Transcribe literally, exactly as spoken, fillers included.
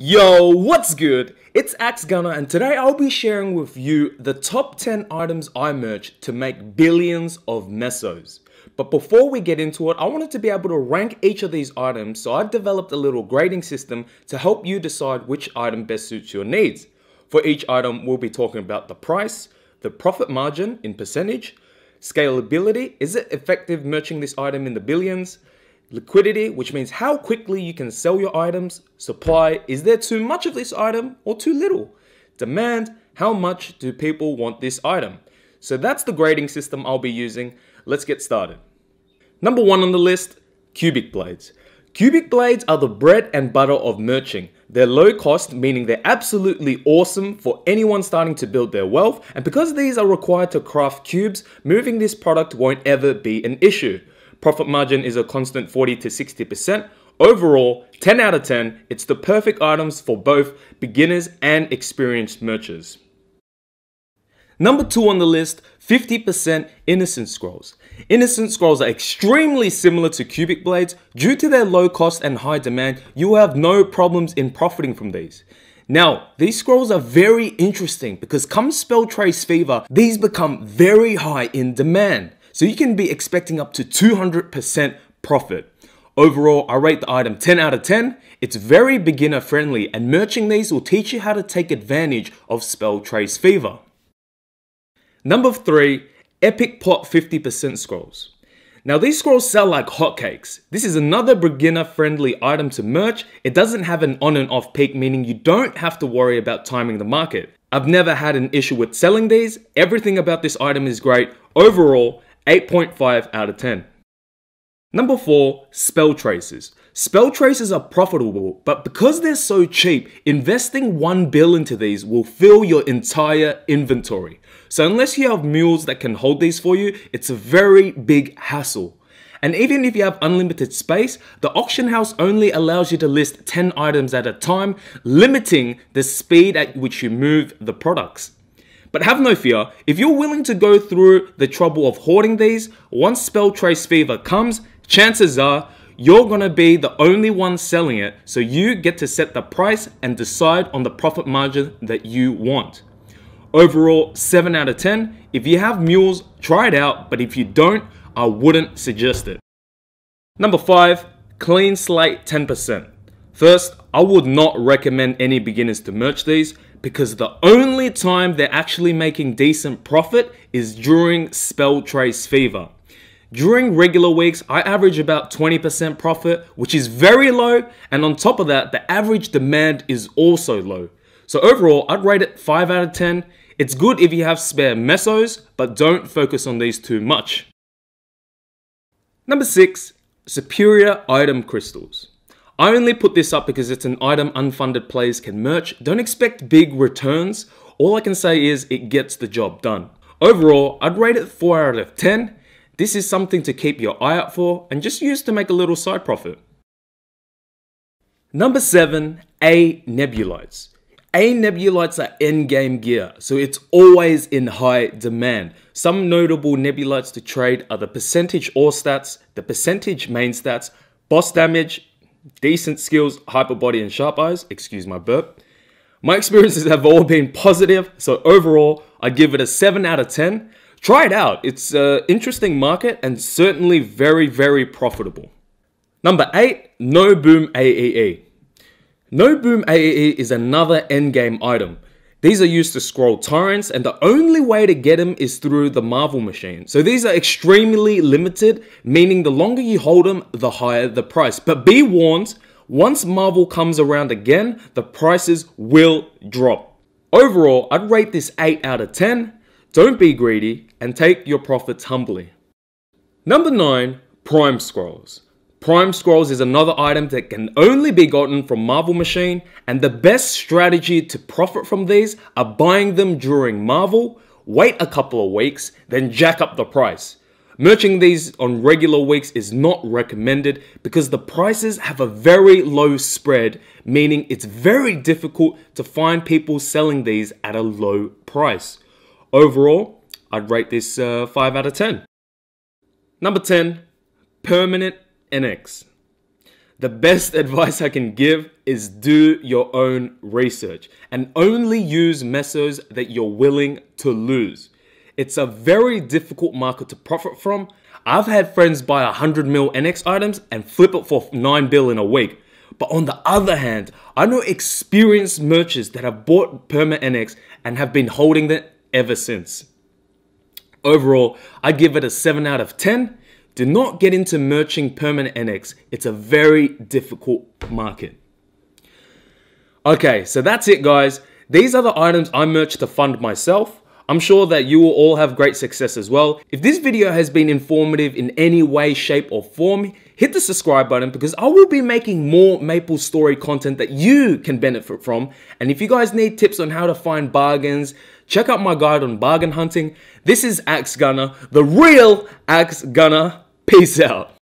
Yo, what's good? It's Axgunner and today I'll be sharing with you the top ten items I merged to make billions of Mesos. But before we get into it, I wanted to be able to rank each of these items, so I developed a little grading system to help you decide which item best suits your needs. For each item, we'll be talking about the price, the profit margin in percentage, scalability, is it effective merging this item in the billions, liquidity, which means how quickly you can sell your items. Supply, is there too much of this item or too little? Demand, how much do people want this item? So that's the grading system I'll be using. Let's get started. Number one on the list, cubic blades. Cubic blades are the bread and butter of merching. They're low cost, meaning they're absolutely awesome for anyone starting to build their wealth. And because these are required to craft cubes, moving this product won't ever be an issue. Profit margin is a constant forty to sixty percent. Overall, ten out of ten, it's the perfect items for both beginners and experienced merchers. Number two on the list, fifty percent Innocent Scrolls. Innocent Scrolls are extremely similar to cubic blades. Due to their low cost and high demand, you will have no problems in profiting from these. Now, these scrolls are very interesting because come Spell Trace Fever, these become very high in demand. So you can be expecting up to two hundred percent profit. Overall, I rate the item ten out of ten. It's very beginner friendly and merching these will teach you how to take advantage of Spell Trace Fever. Number three, Epic Plot fifty percent Scrolls. Now these scrolls sell like hotcakes. This is another beginner friendly item to merch. It doesn't have an on and off peak, meaning you don't have to worry about timing the market. I've never had an issue with selling these. Everything about this item is great. Overall, eight point five out of ten. Number four, Spell Traces. Spell Traces are profitable, but because they're so cheap, investing one bill into these will fill your entire inventory. So unless you have mules that can hold these for you, it's a very big hassle. And even if you have unlimited space, the auction house only allows you to list ten items at a time, limiting the speed at which you move the products. But have no fear, if you're willing to go through the trouble of hoarding these, once Spell Trace Fever comes, chances are you're gonna be the only one selling it, so you get to set the price and decide on the profit margin that you want. Overall, seven out of ten. If you have mules, try it out, but if you don't, I wouldn't suggest it. Number five, Clean Slate ten percent. First, I would not recommend any beginners to merge these, because the only time they're actually making decent profit is during Spell Trace Fever. During regular weeks, I average about twenty percent profit, which is very low, and on top of that, the average demand is also low. So overall, I'd rate it five out of ten. It's good if you have spare mesos, but don't focus on these too much. Number six, Superior Item Crystals. I only put this up because it's an item unfunded players can merch. Don't expect big returns. All I can say is it gets the job done. Overall, I'd rate it four out of ten. This is something to keep your eye out for and just use to make a little side profit. Number seven, A Nebulites. A Nebulites are endgame gear, so it's always in high demand. Some notable Nebulites to trade are the percentage ore stats, the percentage main stats, boss damage, decent skills, hyper body and sharp eyes, excuse my burp. My experiences have all been positive, so overall, I give it a seven out of ten. Try it out, it's an interesting market and certainly very, very profitable. Number eight, No Boom A E E. No Boom A E E is another endgame item. These are used to scroll torrents and the only way to get them is through the Marvel Machine. So these are extremely limited, meaning the longer you hold them, the higher the price. But be warned, once Marvel comes around again, the prices will drop. Overall, I'd rate this eight out of ten. Don't be greedy and take your profits humbly. Number nine, Prime Scrolls. Prime Scrolls is another item that can only be gotten from Marvel Machine, and the best strategy to profit from these are buying them during Marvel, wait a couple of weeks, then jack up the price. Merching these on regular weeks is not recommended because the prices have a very low spread, meaning it's very difficult to find people selling these at a low price. Overall, I'd rate this uh, five out of ten. Number ten, Permanent N X. The best advice I can give is do your own research and only use mesos that you're willing to lose. It's a very difficult market to profit from. I've had friends buy one hundred mil N X items and flip it for nine bill in a week. But on the other hand, I know experienced merchants that have bought perma N X and have been holding it ever since. Overall, I give it a seven out of ten. Do not get into merching permanent N X. It's a very difficult market. Okay, so that's it guys. These are the items I merched to fund myself. I'm sure that you will all have great success as well. If this video has been informative in any way, shape or form, hit the subscribe button because I will be making more MapleStory content that you can benefit from. And if you guys need tips on how to find bargains, check out my guide on bargain hunting. This is Axgunner, the real Axgunner. Peace out.